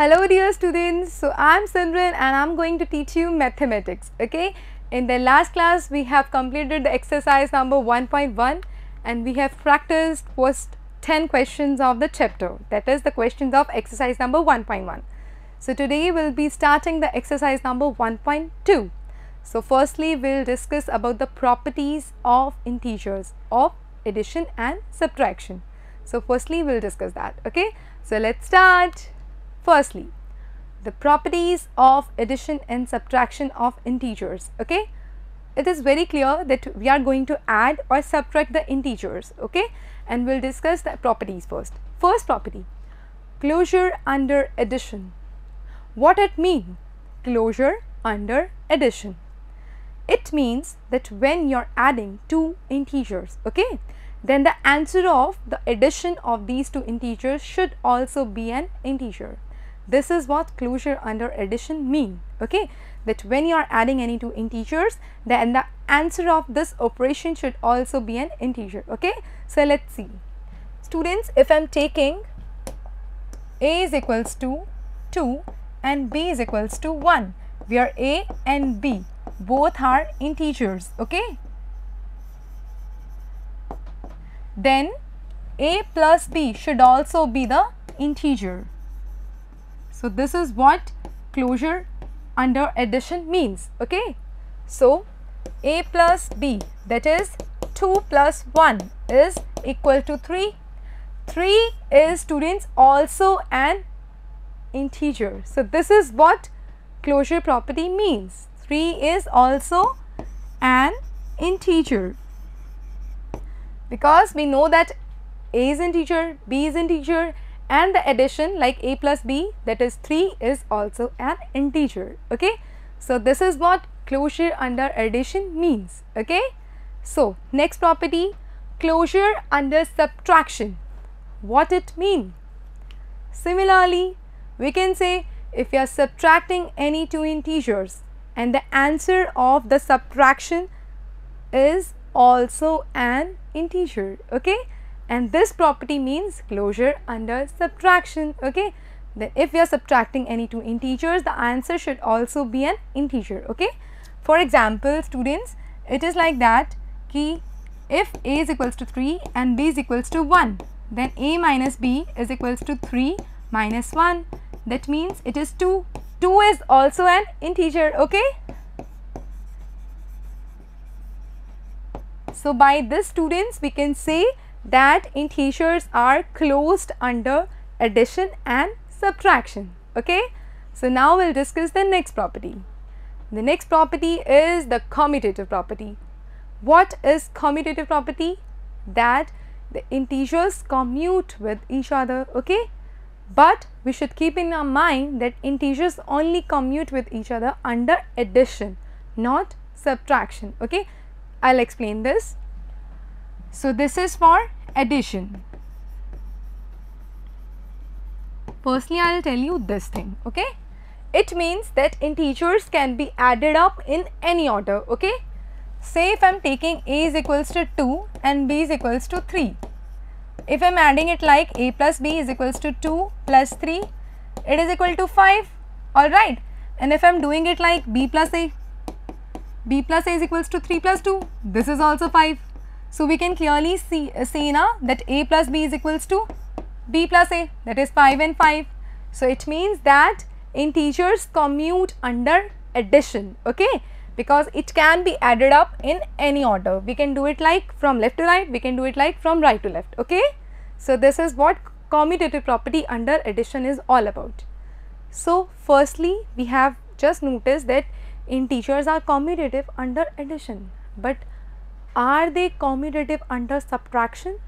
Hello dear students, so I am Simran and I am going to teach you mathematics, okay. In the last class we have completed the exercise number 1.1 and we have practiced first 10 questions of the chapter, that is the questions of exercise number 1.1. So today we will be starting the exercise number 1.2. So firstly we will discuss about the properties of integers of addition and subtraction. So firstly we will discuss that, okay. So let's start. Firstly, the properties of addition and subtraction of integers, okay. It is very clear that we are going to add or subtract the integers, okay, and we will discuss the properties first. First property, closure under addition. What it means? Closure under addition. It means that when you are adding two integers, okay, then the answer of the addition of these two integers should also be an integer. This is what closure under addition mean, okay, that when you are adding any two integers, then the answer of this operation should also be an integer, okay. So let's see, students, if I am taking a is equals to 2 and b is equals to 1, where a and b both are integers, okay, then a plus b should also be the integer. So this is what closure under addition means, okay. So a plus b, that is 2 plus 1 is equal to 3. 3 is, students, also an integer. So this is what closure property means. 3 is also an integer, because we know that a is integer, b is integer, and the addition like a plus b, that is 3, is also an integer, okay. So this is what closure under addition means, okay. So next property, closure under subtraction. What it mean? Similarly, we can say if you are subtracting any two integers and the answer of the subtraction is also an integer, okay, and this property means closure under subtraction, okay, that if we are subtracting any two integers, the answer should also be an integer, okay. For example, students, it is like that ki if a is equals to 3 and b is equals to 1, then a minus b is equals to 3 minus 1, that means it is 2. 2 is also an integer, okay. So by this, students, we can say that integers are closed under addition and subtraction, okay. So now we will discuss the next property. The next property is the commutative property. What is commutative property? That the integers commute with each other, okay, but we should keep in our mind that integers only commute with each other under addition, not subtraction, okay. I'll explain this. So this is for addition. Firstly, I'll tell you this thing, okay. It means that integers can be added up in any order, okay. Say if I'm taking a is equals to 2 and b is equals to 3. If I'm adding it like a plus b is equals to 2 plus 3, it is equal to 5, alright. And if I'm doing it like b plus a is equals to 3 plus 2, this is also 5. So we can clearly see now that a plus b is equals to b plus a, that is 5 and 5. So it means that integers commute under addition, okay, because it can be added up in any order. We can do it like from left to right, we can do it like from right to left, okay. So this is what commutative property under addition is all about. So firstly, we have just noticed that integers are commutative under addition, but are they commutative under subtraction?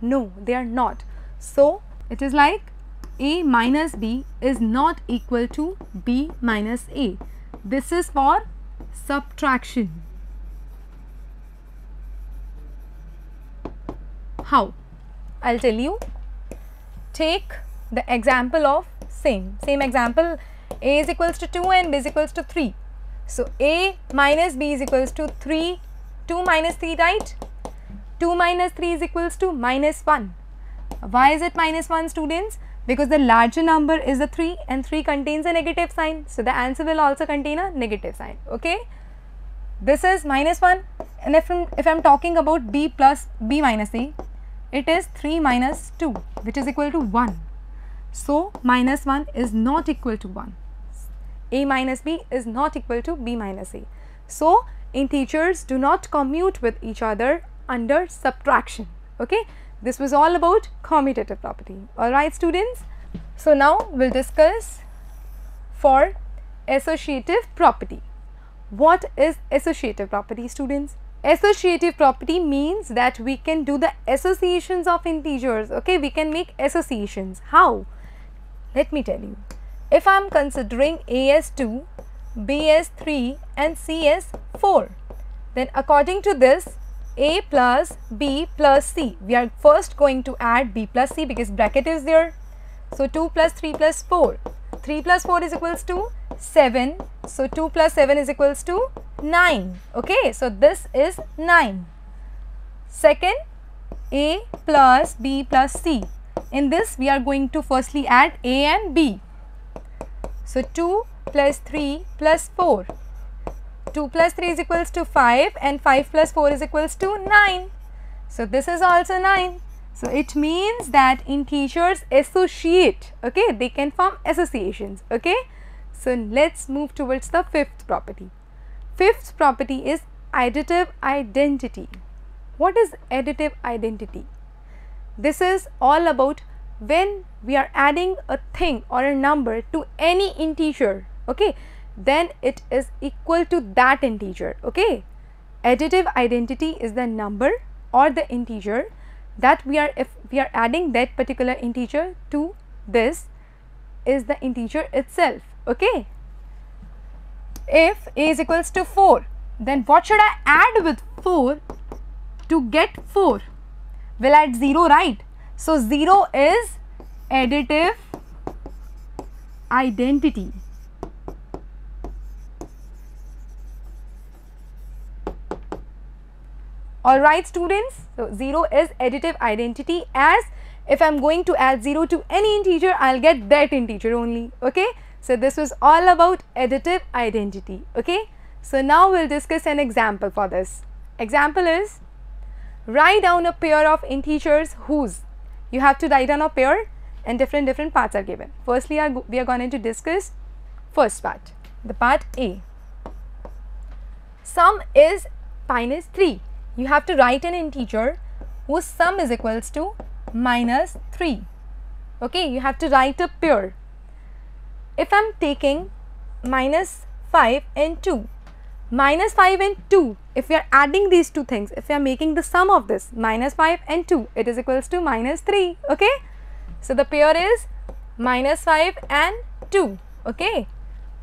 No, they are not. So it is like a minus b is not equal to b minus a. This is for subtraction. How? I'll tell you. Take the example of same example. A is equals to 2 and b is equals to 3. So a minus b is equals to 3, 2 minus 3, right? 2 minus 3 is equals to minus 1. Why is it minus 1, students? because the larger number is the 3 and 3 contains a negative sign. So, the answer will also contain a negative sign, okay. This is -1, and if I am talking about b plus b minus c, it is 3 minus 2 which is equal to 1. So, -1 is not equal to 1, a minus b is not equal to b minus a. So, integers do not commute with each other under subtraction, okay. This was all about commutative property, alright students. So, now we will discuss for associative property. What is associative property, students? Associative property means that we can do the associations of integers, okay. We can make associations. How? Let me tell you. If I am considering a as 2, b as 3 and c as 4, then according to this, a plus b plus c, we are first going to add b plus c because bracket is there. So, 2 plus 3 plus 4, 3 plus 4 is equals to 7. So, 2 plus 7 is equals to 9, okay. So, this is 9. Second, a plus b plus c. In this, we are going to firstly add a and b. So, 2 plus 3 plus 4. 2 plus 3 is equals to 5 and 5 plus 4 is equals to 9. So, this is also 9. So, it means that integers associate, okay. They can form associations, okay. So, let us move towards the fifth property. Fifth property is additive identity. What is additive identity? This is all about when we are adding a thing or a number to any integer, okay, then it is equal to that integer, okay. Additive identity is the number or the integer that if we are adding that particular integer to this is the integer itself, okay. If a is equals to 4, then what should I add with 4 to get 4? We'll add 0, right? So, 0 is additive identity. Alright students, so 0 is additive identity, as if I am going to add 0 to any integer, I will get that integer only, okay. So, this was all about additive identity, okay. So, now we will discuss an example for this. Example is, write down a pair of integers whose. You have to write down a pair and different parts are given. Firstly, we are going to discuss first part, the part A. Sum is -3. You have to write an integer whose sum is equals to -3, okay. You have to write a pair. If I am taking -5 and 2, -5 and 2, if we are adding these two things, if we are making the sum of this -5 and 2, it is equals to -3, okay. So, the pair is -5 and 2, okay.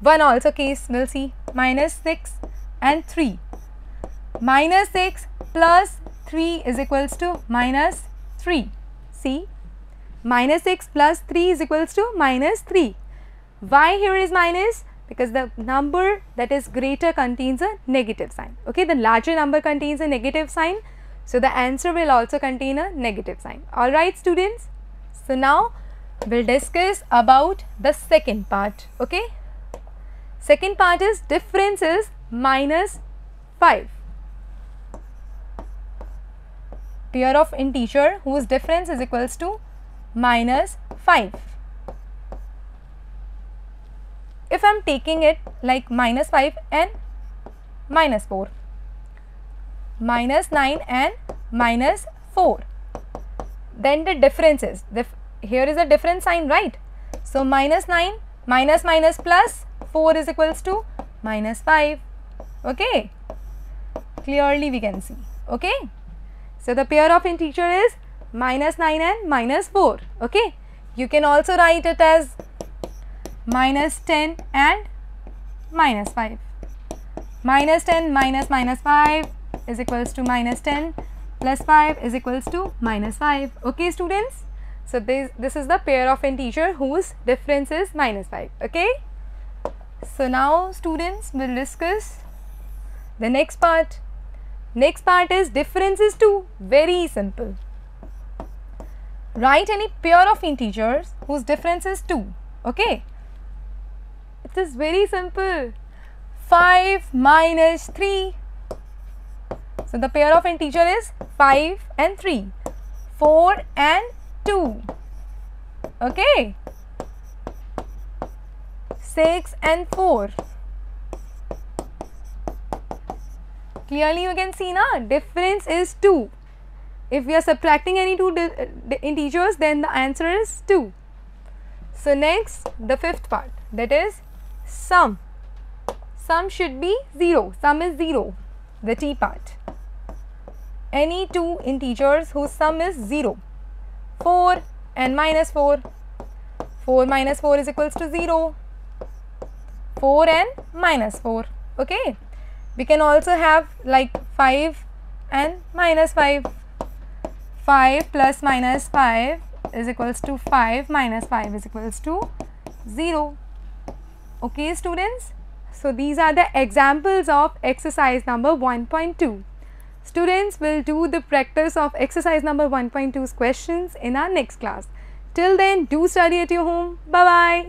One also case we will see, -6 and 3. -6 plus 3 is equals to -3. See, -6 plus 3 is equals to -3. Why here is minus? Because the number that is greater contains a negative sign, okay. The larger number contains a negative sign. So, the answer will also contain a negative sign. Alright students. So, now we will discuss about the second part, okay. Second part is, difference is -5. Pair of integer whose difference is equals to -5. If I am taking it like -5 and -4, -9 and -4, then the difference is, here is a different sign, right? So, -9 minus plus 4 is equals to -5, okay. Clearly we can see, okay. So, the pair of integer is -9 and -4, okay. You can also write it as -10 and -5. -10 minus -5 is equals to -10 plus 5 is equals to -5, okay students. So, this is the pair of integer whose difference is -5, okay. So, now students, we will discuss the next part. Next part is, difference is 2. Very simple. write any pair of integers whose difference is 2, okay. It is very simple, 5 minus 3. So, the pair of integer is 5 and 3, 4 and 2, okay, 6 and 4. Clearly, you can see na, difference is 2. If we are subtracting any two integers, then the answer is 2. So, next the fifth part, that is sum. Sum should be 0, sum is 0, the T part. Any two integers whose sum is 0, 4 and minus 4, 4 minus 4 is equals to 0, 4 and minus 4, okay. We can also have like 5 and minus 5, 5 plus minus 5 is equals to 5 minus 5 is equals to 0, okay students. So, these are the examples of exercise number 1.2. Students will do the practice of exercise number 1.2's questions in our next class. Till then, do study at your home. Bye-bye.